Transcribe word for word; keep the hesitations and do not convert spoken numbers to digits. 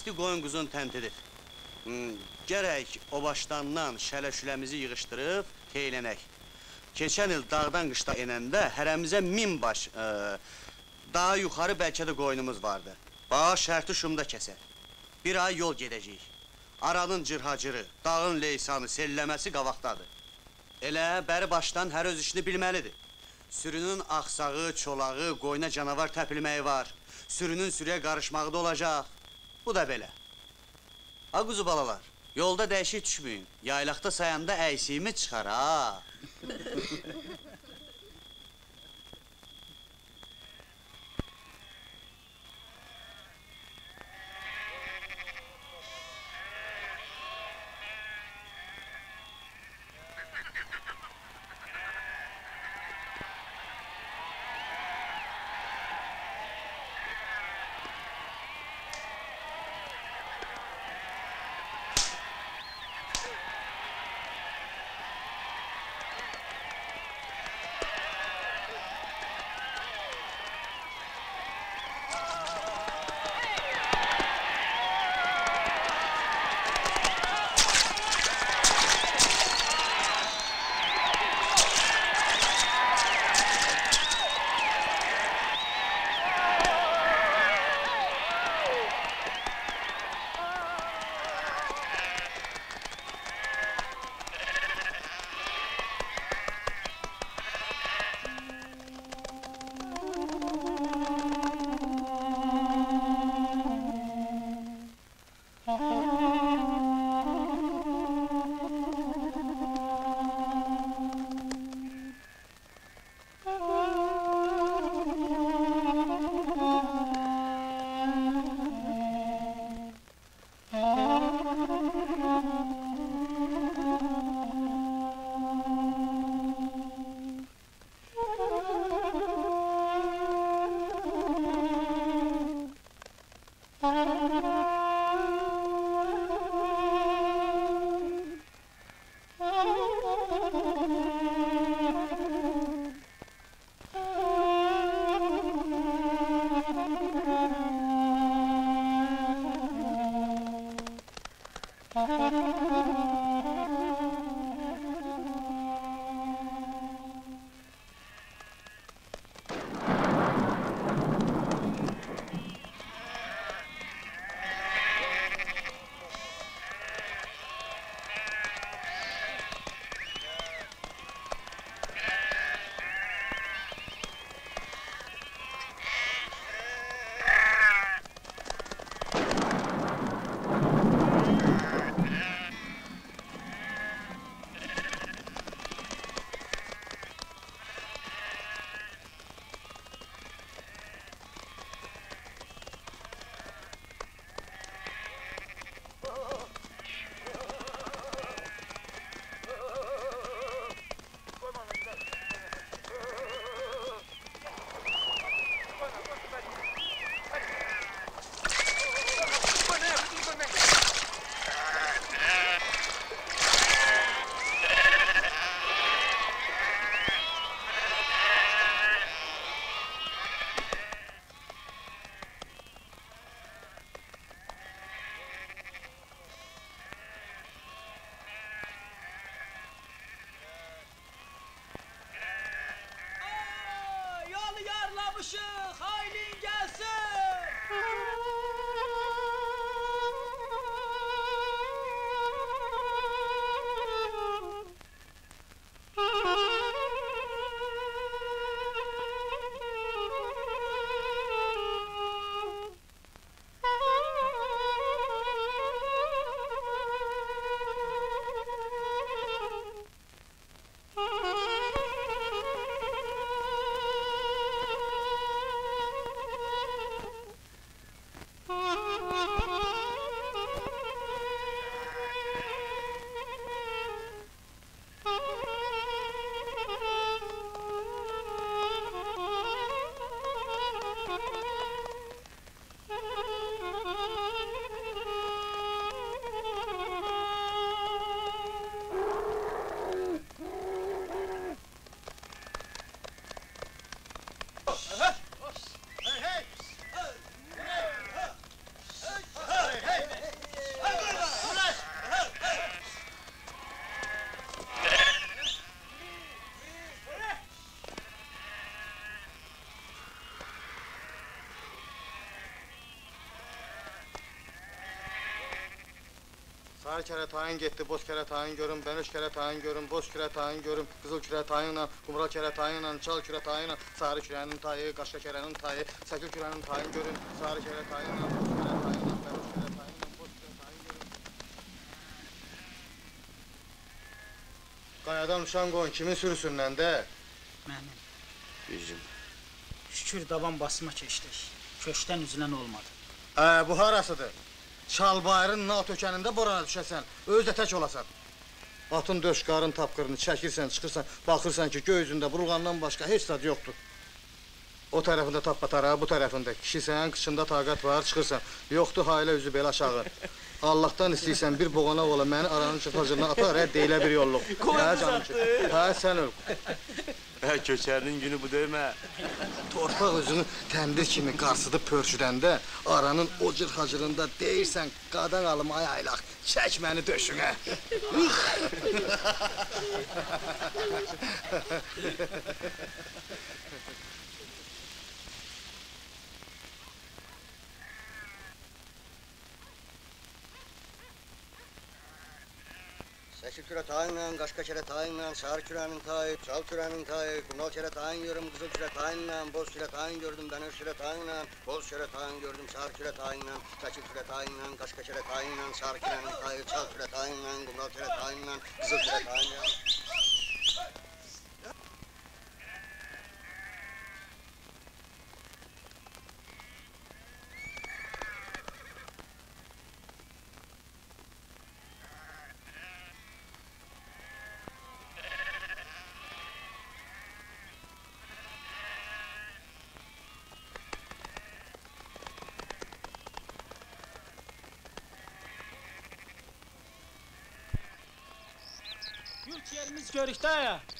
isti qoyun-quzun təntidir. Gərək o başdandan şələ-şüləmizi yığışdırıb teylənək. Keçən il dağdan qışda enəndə hərəmizə min baş, daha yuxarı bəlkə də qoyunumuz vardı. Baş şərti şumda kəsər. Bir ay yol gedəcəyik. Aranın cırhacırı, dağın leysanı, selləməsi qavaqdadır. Elə bəri başdan hər öz işini bilməlidir. Sürünün axsağı, çolağı, qoyuna canavar təpilməyi var. Sürünün sürüyə qarışmağı da olacaq. Bu da belə. A, quzu balalar, yolda dəyişik düşməyin. Yaylaqda sayanda əysiyimiz çıxar, ha! Qara kərə tayin getdi, boz kərə tayin görüm, bənöş kərə tayin görüm, boz kərə tayin görüm, qızıl kürə tayinlə, qumral kərə tayinlə, çal kürə tayinlə, sarı kürənin tayı, qaşqa kərənin tayı, səkil kürənin tayin görüm, sarı kərə tayinlə, boz kərə tayinlə, bənöş kərə tayinlə, boz kərə tayin görüm. Qayadan uçan qoyun kimin sürüsündən də? Mənim. Bizim. Şükür davam basma keçdik. Köşkdən üzülən olmadı. Ə, bu harasıdır? Çalbayırın nal tökənində borana düşəsən, öz də tək olasan. Atın döş qarın tapqırını çəkirsən, çıxırsan, baxırsan ki, göy üzündə burulğandan başqa heç zad yoxdur. O tərəfində tapbatara, bu tərəfində kişisən, qıçında taqat var, çıxırsan. Yoxdur haylə üzü belə aşağı. Allahdan istəyirsən bir boğana ola, məni aranın çırpacılığına atar, hə, deyilə bir yolluq. Qoyunuz atdı. Hə, sən öl. Hə, köçərinin günü bu deyil mə. Torpaq üzünü təmdir kimi qarsıdıb pörçüdəndə, aranın o cırxacılığında deyirsən, qadan alım ay aylaq, çək məni döşünə. Səkil kürə tayinlə, qaşqa kərə tayinlə, sarı kürənin tayı, çal kürənin tayı, qumral kərə tayin görüm, qızıl kürə tayinlə, boz kürə tayin gördüm, bənöş kürə tayinlə, boz kürə tayin gördüm, sarı kürə tayinlə, səkil kürə tayinlə, qaşqa kərə tayinlə, sarı kürənin tayı, çal kürə tayinlə, qumral kərə tayinlə, qızıl kürə tayinlə. Yerimiz görükdə ya.